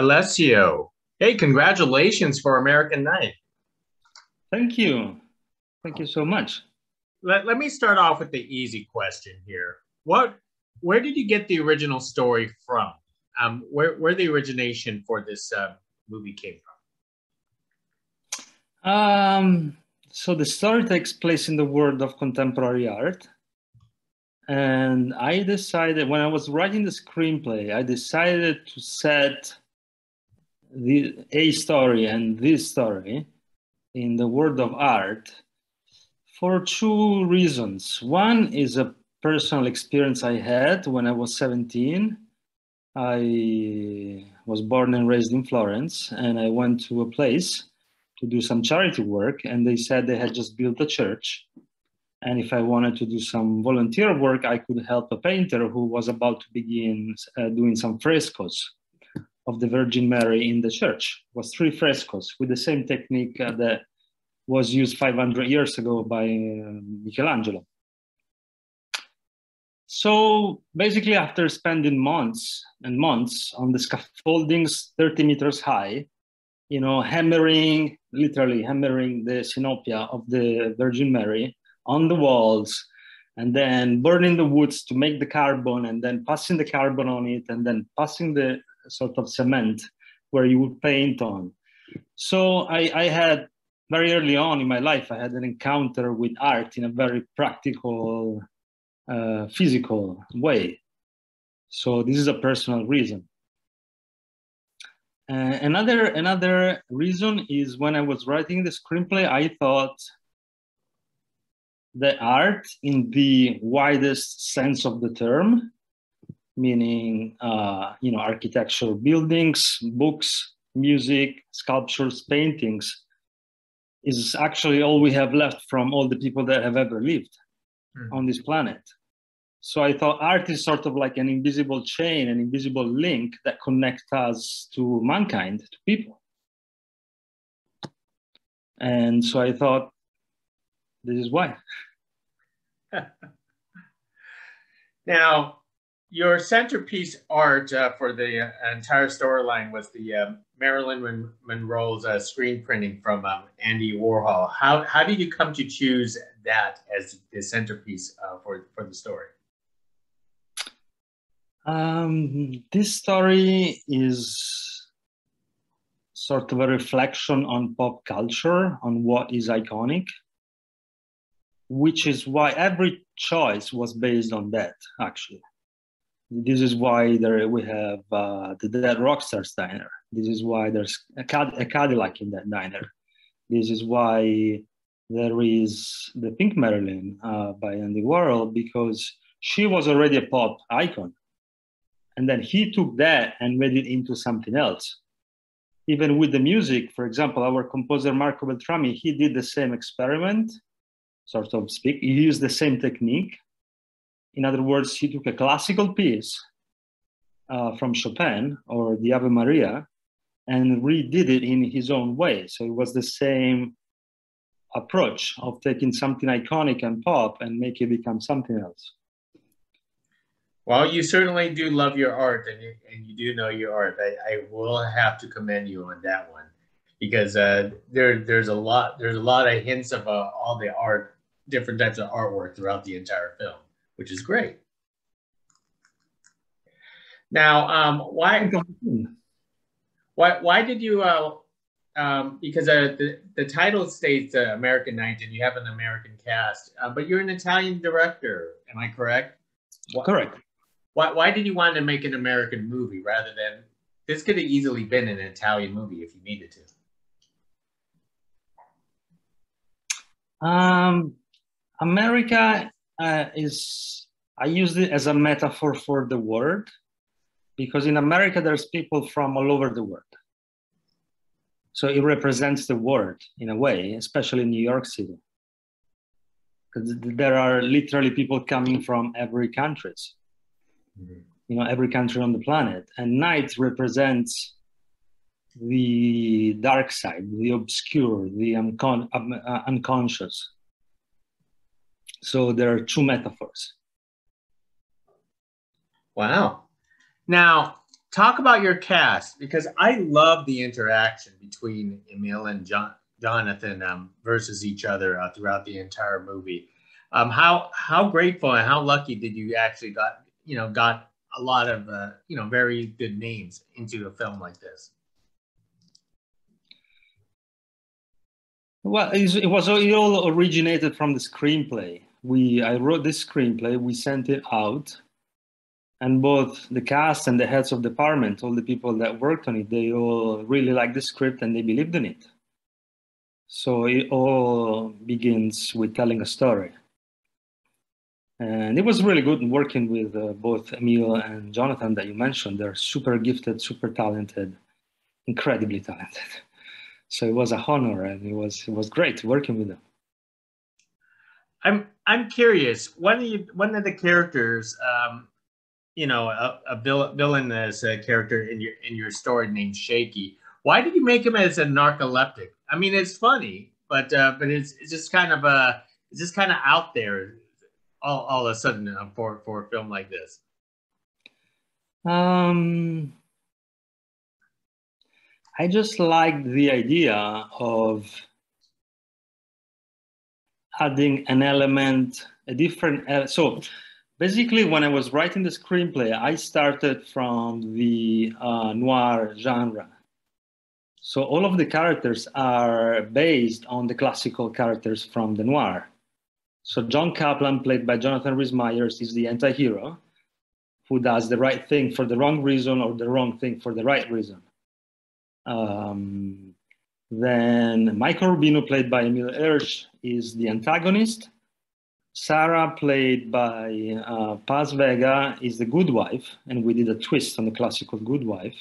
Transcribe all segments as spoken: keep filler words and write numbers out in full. Alessio. Hey, congratulations for American Night. Thank you. Thank you so much. Let, let me start off with the easy question here. What, where did you get the original story from? Um, where, where the origination for this uh, movie came from? Um, so the story takes place in the world of contemporary art. And I decided, when I was writing the screenplay, I decided to set the, a story and this story in the world of art for two reasons. One is a personal experience I had when I was seventeen. I was born and raised in Florence, and I went to a place to do some charity work, and they said they had just built a church. And if I wanted to do some volunteer work, I could help a painter who was about to begin uh, doing some frescoes of the Virgin Mary in the church. It was three frescoes with the same technique uh, that was used five hundred years ago by uh, Michelangelo. So basically, after spending months and months on the scaffoldings thirty meters high, you know, hammering, literally hammering the synopia of the Virgin Mary on the walls, and then burning the woods to make the carbon, and then passing the carbon on it, and then passing the sort of cement where you would paint on. So I, I had, very early on in my life, I had an encounter with art in a very practical, uh, physical way. So this is a personal reason. Uh, another, another reason is when I was writing the screenplay, I thought, the art in the widest sense of the term, meaning uh, you know, architecture, buildings, books, music, sculptures, paintings, is actually all we have left from all the people that have ever lived mm. on this planet. So I thought art is sort of like an invisible chain, an invisible link that connects us to mankind, to people. And so I thought, this is why. Now, your centerpiece art uh, for the uh, entire storyline was the uh, Marilyn Mon Monroe's uh, screen printing from um, Andy Warhol. How, how did you come to choose that as the centerpiece uh, for, for the story? Um, this story is sort of a reflection on pop culture, on what is iconic, which is why every choice was based on that, actually. This is why there we have uh, the Dead Rockstars Diner. This is why there's a, Cad a Cadillac in that diner. This is why there is the Pink Marilyn uh, by Andy Warhol, because she was already a pop icon. And then he took that and made it into something else. Even with the music, for example, our composer Marco Beltrami, he did the same experiment, sort of speak, he used the same technique. In other words, he took a classical piece uh, from Chopin or the Ave Maria and redid it in his own way. So it was the same approach of taking something iconic and pop and make it become something else. Well, you certainly do love your art, and you, and you do know your art. I, I will have to commend you on that one, because uh, there, there's a lot, there's a lot of hints of uh, all the art, different types of artwork throughout the entire film, which is great. Now, um, why, why, why did you, uh, um, because uh, the, the title states uh, American Night, and you have an American cast, uh, but you're an Italian director, am I correct? Why, correct. Why, why did you want to make an American movie rather than, this could have easily been an Italian movie if you needed to? Um, America uh, is, I use it as a metaphor for the world, because in America, there's people from all over the world. So it represents the world in a way, especially in New York City, because there are literally people coming from every country, mm-hmm. you know, every country on the planet. And night represents the dark side, the obscure, the uncon um, uh, unconscious. So there are two metaphors. Wow. Now, talk about your cast, because I love the interaction between Emil and John, Jonathan um, versus each other uh, throughout the entire movie. Um, how how grateful and how lucky did you actually got you know got a lot of uh, you know very good names into a film like this? Well, it was it all originated from the screenplay. We I wrote this screenplay. We sent it out, and both the cast and the heads of department, all the people that worked on it, they all really liked the script and they believed in it. So it all begins with telling a story. And it was really good working with uh, both Emil and Jonathan that you mentioned. They're super gifted, super talented, incredibly talented. So it was a honor, and it was it was great working with them. I'm I'm curious. One of you, one of the characters, um, you know, a, a villain as a character in your in your story named Shaky. Why did you make him as a narcoleptic? I mean, it's funny, but uh, but it's it's just kind of a uh, it's just kind of out there. All, all of a sudden uh, for, for a film like this? Um, I just like the idea of adding an element, a different, uh, so basically when I was writing the screenplay, I started from the uh, noir genre. So all of the characters are based on the classical characters from the noir. So John Kaplan, played by Jonathan Rhys Meyers, is the anti-hero who does the right thing for the wrong reason or the wrong thing for the right reason. Um, then Michael Rubino, played by Emil Ersch, is the antagonist. Sarah, played by uh, Paz Vega, is the good wife, and we did a twist on the classical good wife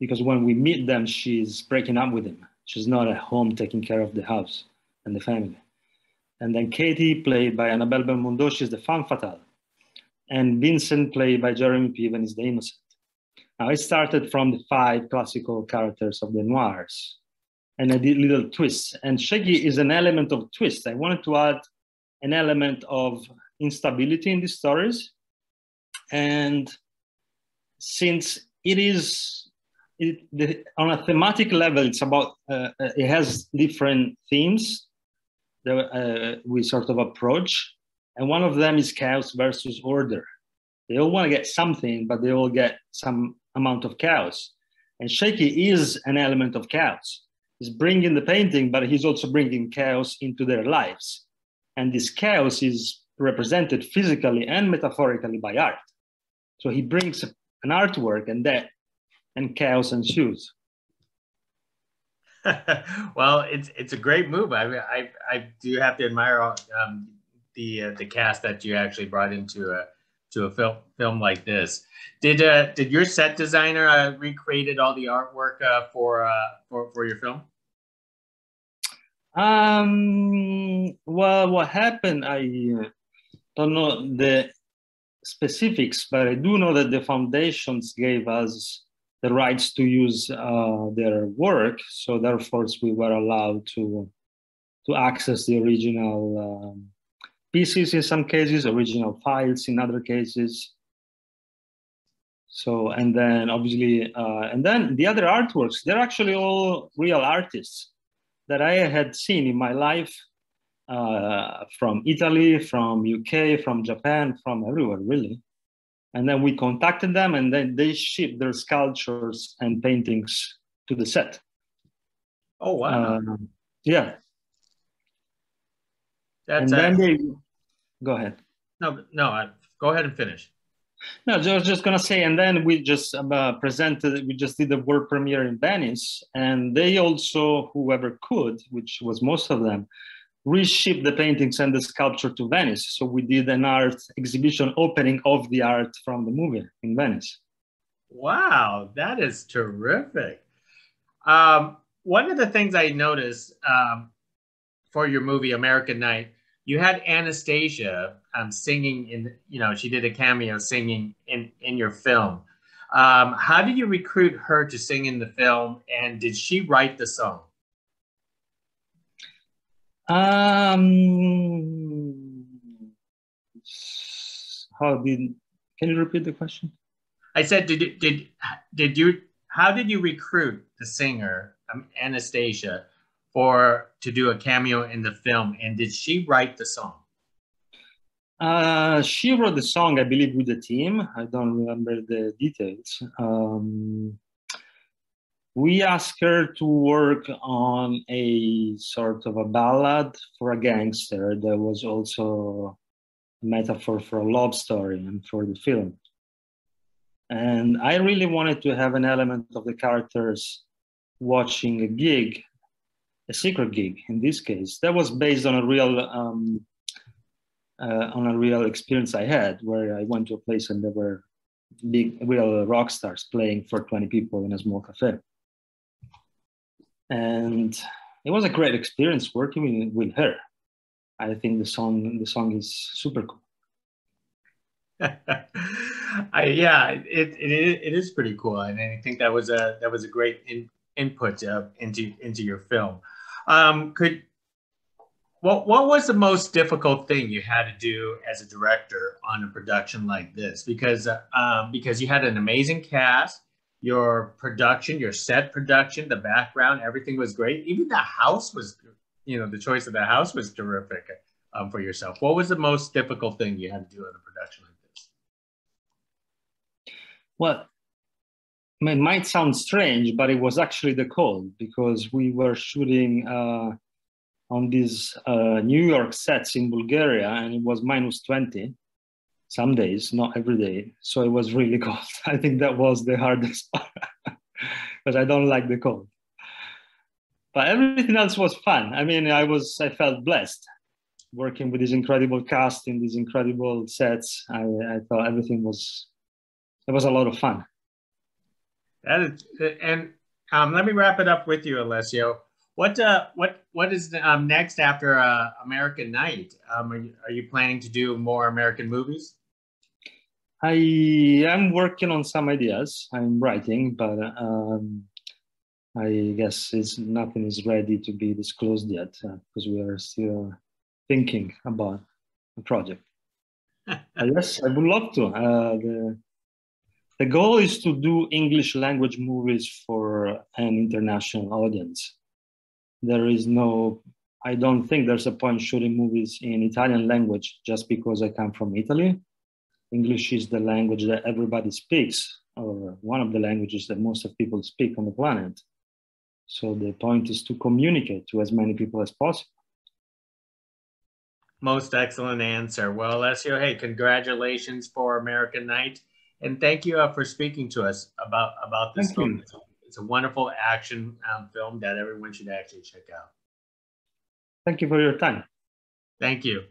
because when we meet them, she's breaking up with him. She's not at home taking care of the house and the family. And then Katie, played by Annabelle Belmondo, she's the femme fatale. And Vincent, played by Jeremy Piven, is the innocent. Now, I started from the five classical characters of the noirs, and I did little twists. And Shaggy is an element of twist. I wanted to add an element of instability in these stories. And since it is, it, the, on a thematic level, it's about, uh, it has different themes. Uh, we sort of approach, and one of them is chaos versus order. They all want to get something, but they all get some amount of chaos. And Shaky is an element of chaos. He's bringing the painting, but he's also bringing chaos into their lives. And this chaos is represented physically and metaphorically by art. So he brings an artwork, and that, and chaos ensues. Well, it's it's a great move. I mean, I I do have to admire um, the uh, the cast that you actually brought into a to a film film like this. Did uh, did your set designer uh, recreated all the artwork uh, for uh, for for your film? Um. Well, what happened? I don't know the specifics, but I do know that the foundations gave us the rights to use uh, their work, so therefore we were allowed to to access the original um, pieces in some cases, original files in other cases. So and then obviously, uh, and then the other artworks, they're actually all real artists that I had seen in my life, uh, from Italy, from U K, from Japan, from everywhere really. And then we contacted them, and then they shipped their sculptures and paintings to the set. Oh, wow. Uh, yeah. That's and a... then they... Go ahead. No, no, I... go ahead and finish. No, I was just going to say, and then we just uh, presented, we just did the world premiere in Venice, and they also, whoever could, which was most of them, reshipped the paintings and the sculpture to Venice. So we did an art exhibition opening of the art from the movie in Venice. Wow, that is terrific. Um, one of the things I noticed um, for your movie, American Night, you had Anastasia um, singing in, you know, she did a cameo singing in, in your film. Um, how did you recruit her to sing in the film, and did she write the song? Um, how did, can you repeat the question? I said, did did did you? How did you recruit the singer um, Anastasia for to do a cameo in the film? And did she write the song? Uh, she wrote the song, I believe, with the team. I don't remember the details. Um, we asked her to work on a sort of a ballad for a gangster that was also a metaphor for a love story and for the film. And I really wanted to have an element of the characters watching a gig, a secret gig in this case, that was based on a real um, Uh, on a real experience I had, where I went to a place and there were big, real rock stars playing for twenty people in a small cafe. And it was a great experience working with, with her. I think the song, the song is super cool. I, yeah, it, it, it is pretty cool. And I think that was a, that was a great in, input uh, into, into your film. Um, could, What, what was the most difficult thing you had to do as a director on a production like this? Because, uh, um, because you had an amazing cast, your production, your set production, the background, everything was great. Even the house was, you know, the choice of the house was terrific um, for yourself. What was the most difficult thing you had to do on a production like this? Well, it might sound strange, but it was actually the cold, because we were shooting uh, on these uh, New York sets in Bulgaria, and it was minus twenty some days, not every day. So it was really cold. I think that was the hardest part, because I don't like the cold. But everything else was fun. I mean, I was, I felt blessed working with this incredible cast in these incredible sets. I, I thought everything was, it was a lot of fun. That is, and um, let me wrap it up with you, Alessio. What, uh, what, what is um, next after uh, American Night? Um, are, you, are you planning to do more American movies? I am working on some ideas. I'm writing, but um, I guess it's, nothing is ready to be disclosed yet, because uh, we are still thinking about the project. Yes, I would love to. Uh, the, the goal is to do English language movies for an international audience. There is no, I don't think there's a point shooting movies in Italian language just because I come from Italy. English is the language that everybody speaks, or one of the languages that most of people speak on the planet. So the point is to communicate to as many people as possible. Most excellent answer. Well, Alessio, hey, congratulations for American Night. And thank you uh, for speaking to us about, about this film. It's a wonderful action um, film that everyone should actually check out. Thank you for your time. Thank you.